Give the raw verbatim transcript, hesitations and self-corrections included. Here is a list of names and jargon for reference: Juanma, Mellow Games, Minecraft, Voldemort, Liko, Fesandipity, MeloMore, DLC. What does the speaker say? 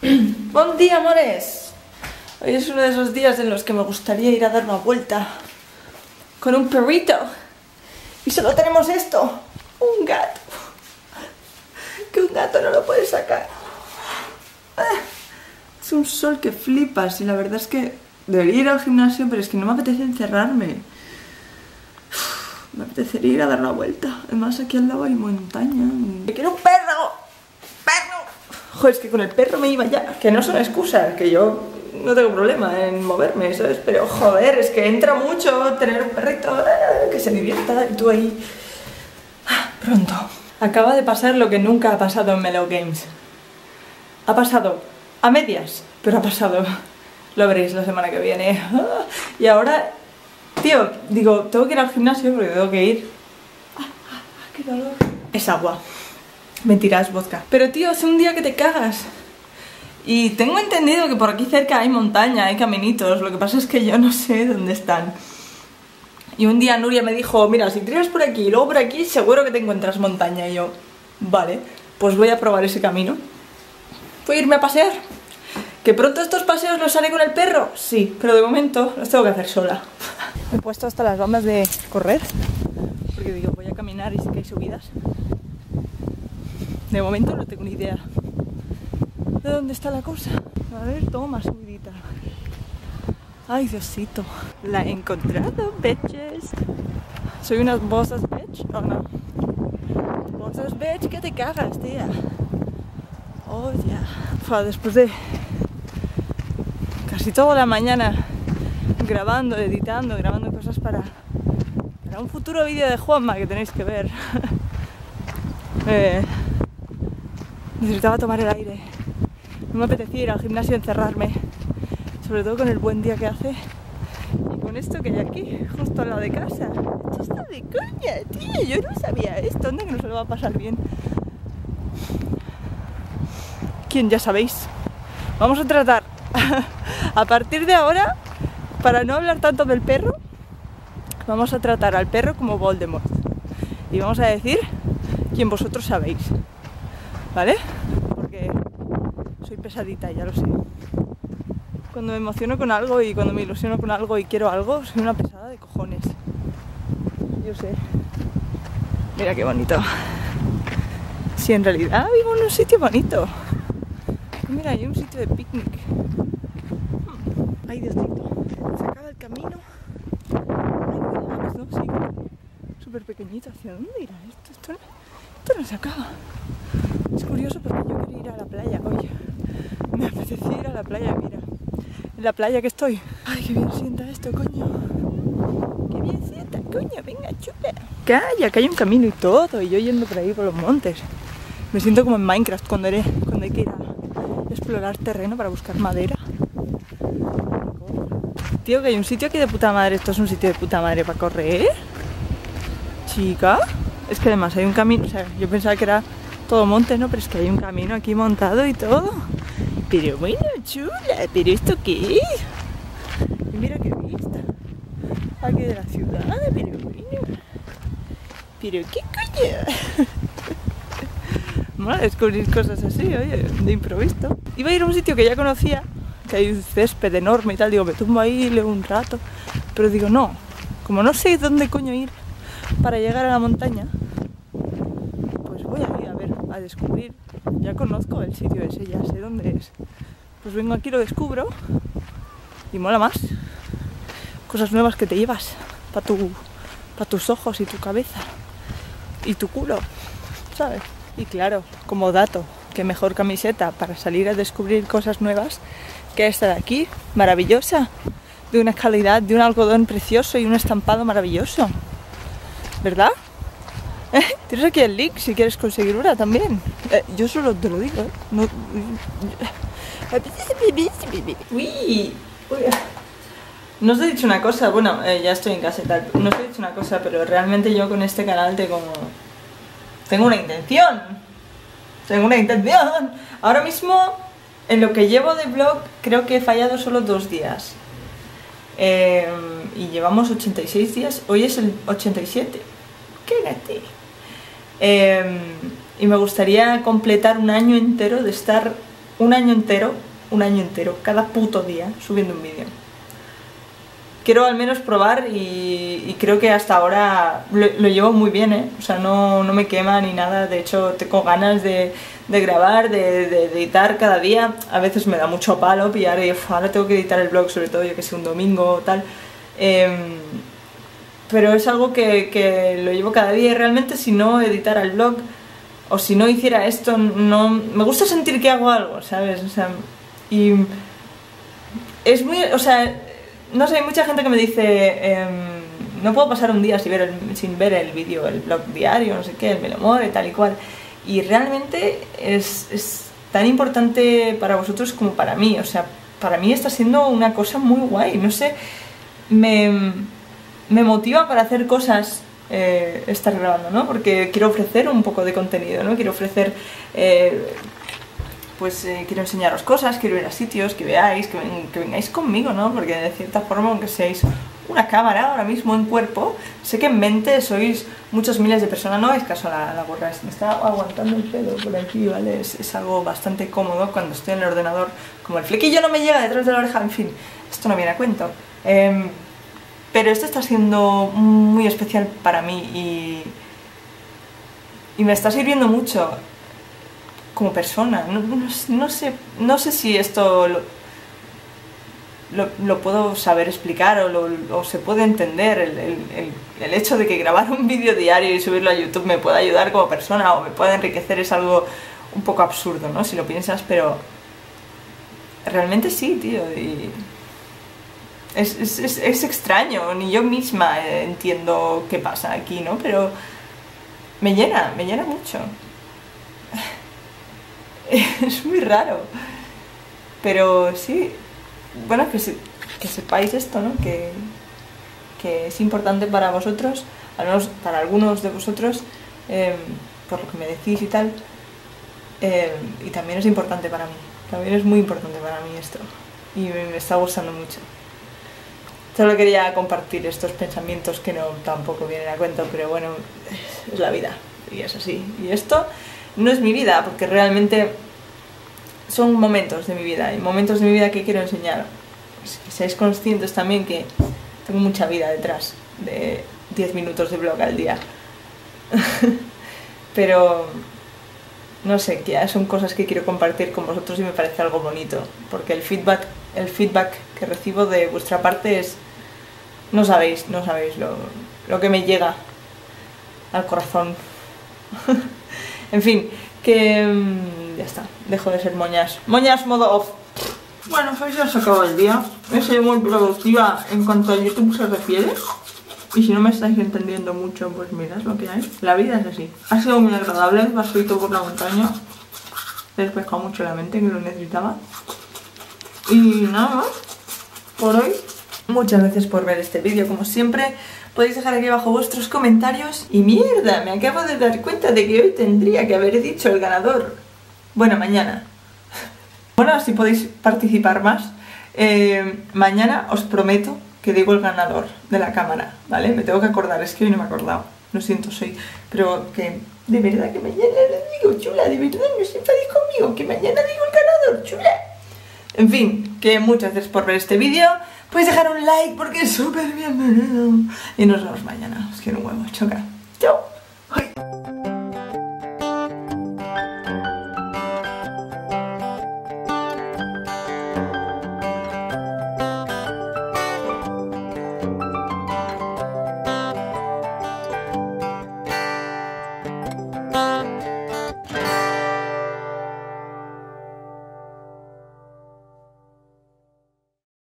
Buen día, amores. Hoy es uno de esos días en los que me gustaría ir a dar una vuelta con un perrito. Y solo tenemos esto, un gato. Que un gato no lo puede sacar. Es un sol que flipas y la verdad es que debería ir al gimnasio, pero es que no me apetece encerrarme. Me apetecería ir a dar una vuelta. Además aquí al lado hay montaña. ¡Que quiero un perro! ¡Perro! Joder, es que con el perro me iba ya. Que no son excusas, que yo no tengo problema en moverme, ¿sabes? Pero joder, es que entra mucho tener un perrito que se divierta y tú ahí... Ah, pronto. Acaba de pasar lo que nunca ha pasado en Mellow Games. Ha pasado a medias, pero ha pasado. Lo veréis la semana que viene. Y ahora... Tío, digo, tengo que ir al gimnasio porque tengo que ir. Ah, ah, ah, qué dolor. Es agua. Mentira, es vodka. Pero tío, es un día que te cagas. Y tengo entendido que por aquí cerca hay montaña, hay caminitos. Lo que pasa es que yo no sé dónde están. Y un día Nuria me dijo, mira, si tiras por aquí y luego por aquí, seguro que te encuentras montaña. Y yo, vale, pues voy a probar ese camino. Voy a irme a pasear. ¿Que pronto estos paseos los haré con el perro? Sí, pero de momento los tengo que hacer sola. Me he puesto hasta las bandas de correr, porque digo, voy a caminar y sé que hay subidas. De momento no tengo ni idea de dónde está la cosa. A ver, toma, subidita. Ay, Diosito. La he encontrado, bitches. Soy unas bosas, bitch. Oh, no. Bosas, bitch, que te cagas, tía. Oh, ya. Yeah. Después de... casi toda la mañana grabando, editando, grabando cosas para, para un futuro vídeo de Juanma que tenéis que ver. eh, necesitaba tomar el aire. No me apetecía ir al gimnasio a encerrarme, sobre todo con el buen día que hace y con esto que hay aquí, justo al lado de casa. Esto está de coña, tío. Yo no sabía esto. ¿Dónde que no se lo va a pasar bien? ¿Quién? Ya sabéis. Vamos a tratar a partir de ahora, para no hablar tanto del perro, vamos a tratar al perro como Voldemort y vamos a decir quien vosotros sabéis, ¿vale? Porque soy pesadita, ya lo sé. Cuando me emociono con algo y cuando me ilusiono con algo y quiero algo, soy una pesada de cojones. Yo sé. Mira qué bonito. Si en realidad vivo en un sitio bonito. Mira, hay un sitio de picnic. Ay, Diosito. Se acaba el camino. Ay, no, sí. Súper pequeñito. ¿Hacia dónde irá esto? Esto no, esto no se acaba. Es curioso porque yo quería ir a la playa hoy. Me apetecía ir a la playa, mira. En la playa que estoy. Ay, qué bien sienta esto, coño. Qué bien sienta, coño. Venga, chupa. Calla, que hay un camino y todo. Y yo yendo por ahí por los montes. Me siento como en Minecraft cuando, eres, cuando hay que ir a... explorar terreno para buscar madera. Tío, que hay un sitio aquí de puta madre. Esto es un sitio de puta madre para correr. Chica. Es que además hay un camino, o sea, yo pensaba que era todo monte, ¿no? Pero es que hay un camino aquí montado y todo. Pero bueno, chula. ¿Pero esto qué es? Y mira qué vista aquí de la ciudad. Pero bueno. Pero qué coño. Mola descubrir cosas así, oye, de improviso. Iba a ir a un sitio que ya conocía, que hay un césped enorme y tal, digo, me tumbo ahí, leo un rato, pero digo, no, como no sé dónde coño ir para llegar a la montaña, pues voy a ir a ver, a descubrir, ya conozco el sitio ese, ya sé dónde es, pues vengo aquí, lo descubro y mola más, cosas nuevas que te llevas para tu, pa tus ojos y tu cabeza y tu culo, ¿sabes? Y claro, como dato, qué mejor camiseta para salir a descubrir cosas nuevas que esta de aquí, maravillosa, de una calidad, de un algodón precioso y un estampado maravilloso, ¿verdad? ¿Eh? Tienes aquí el link si quieres conseguir una también. Eh, yo solo te lo digo, ¿eh? No... Uy, uy. No os he dicho una cosa, bueno, eh, ya estoy en casa y tal, no os he dicho una cosa, pero realmente yo con este canal te como... Tengo una intención, tengo una intención. Ahora mismo, en lo que llevo de vlog, creo que he fallado solo dos días. Eh, y llevamos ochenta y seis días, hoy es el ochenta y siete. ¡Qué gati! Eh, y me gustaría completar un año entero de estar un año entero, un año entero, cada puto día subiendo un vídeo. Quiero al menos probar y, y creo que hasta ahora lo, lo llevo muy bien, ¿eh? O sea, no, no me quema ni nada, de hecho tengo ganas de, de grabar, de, de, de editar cada día. A veces me da mucho palo pillar y ahora tengo que editar el blog, sobre todo yo que sé, un domingo o tal. Eh, pero es algo que, que lo llevo cada día y realmente si no editara el blog o si no hiciera esto, no me gusta sentir que hago algo, ¿sabes? O sea, y es muy... o sea... no sé, hay mucha gente que me dice, eh, no puedo pasar un día sin ver el, sin ver el vídeo, el blog diario, no sé qué, el MeloMore y tal y cual. Y realmente es, es tan importante para vosotros como para mí, o sea, para mí está siendo una cosa muy guay, no sé, me, me motiva para hacer cosas eh, estar grabando, ¿no? Porque quiero ofrecer un poco de contenido, ¿no? Quiero ofrecer... Eh, pues eh, quiero enseñaros cosas, quiero ir a sitios, que veáis, que, ven, que vengáis conmigo, ¿no? Porque de cierta forma, aunque seáis una cámara ahora mismo en cuerpo, sé que en mente sois muchos miles de personas, no hagáis caso a la, la gorra, me está aguantando el pelo por aquí, ¿vale? Es, es algo bastante cómodo cuando estoy en el ordenador, como el flequillo no me llega detrás de la oreja, en fin, esto no viene a cuento. Eh, pero esto está siendo muy especial para mí y, y me está sirviendo mucho como persona, no, no, no sé, no sé si esto lo, lo, lo puedo saber explicar o, lo, o se puede entender el, el, el, el hecho de que grabar un vídeo diario y subirlo a YouTube me pueda ayudar como persona o me pueda enriquecer, es algo un poco absurdo, ¿no? Si lo piensas, pero realmente sí, tío, y es, es, es, es extraño, ni yo misma entiendo qué pasa aquí, ¿no? Pero me llena, me llena mucho. Es muy raro, pero sí, bueno, que, se, que sepáis esto, ¿no? Que, que es importante para vosotros, al menos para algunos de vosotros, eh, por lo que me decís y tal, eh, y también es importante para mí, también es muy importante para mí esto, y me, me está gustando mucho. Solo quería compartir estos pensamientos que no tampoco vienen a cuento, pero bueno, es la vida, y es así, y esto... no es mi vida, porque realmente son momentos de mi vida, y momentos de mi vida que quiero enseñar. Que seáis conscientes también que tengo mucha vida detrás de diez minutos de blog al día. Pero no sé, que son cosas que quiero compartir con vosotros y me parece algo bonito, porque el feedback, el feedback que recibo de vuestra parte es... no sabéis, no sabéis lo, lo que me llega al corazón. En fin, que mmm, ya está, dejo de ser moñas. Moñas modo off. Bueno, pues ya se acabó el día. He sido muy productiva en cuanto a YouTube se refiere. Y si no me estáis entendiendo mucho, pues mirad lo que hay. La vida es así. Ha sido muy agradable, paseíto por la montaña. He despejado mucho la mente, que lo necesitaba. Y nada más por hoy. Muchas gracias por ver este vídeo, como siempre. Podéis dejar aquí abajo vuestros comentarios. Y mierda, me acabo de dar cuenta de que hoy tendría que haber dicho el ganador. Bueno, mañana. Bueno, así podéis participar más. Eh, mañana os prometo que digo el ganador de la cámara, ¿vale? Me tengo que acordar, es que hoy no me he acordado. Lo siento, soy... pero que... de verdad que mañana lo digo, chula, de verdad, no os enfadéis conmigo, que mañana digo el ganador, chula. En fin, que muchas gracias por ver este vídeo. Podéis dejar un like porque es súper bienvenido. Y nos vemos mañana. Os quiero un huevo. Choca. Chao.